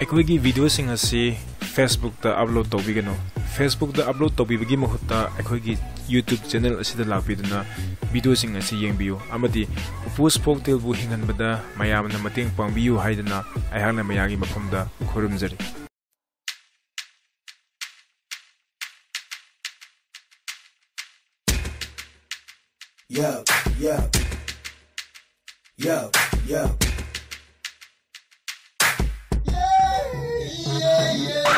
Facebook da upload tobigano. Facebook da upload tobibigi mahutta akhoi YouTube channel asida lapiduna video sing asi yengbiu amadi post folktale bu hinganbada mayamna mateng pangbiu haidana aihana mayagi mafamda khurumjari. Yo, yo, yo, yo.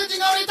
it all it's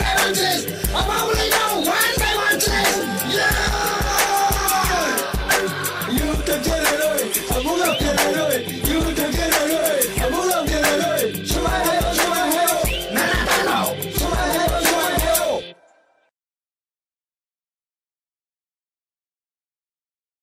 I'm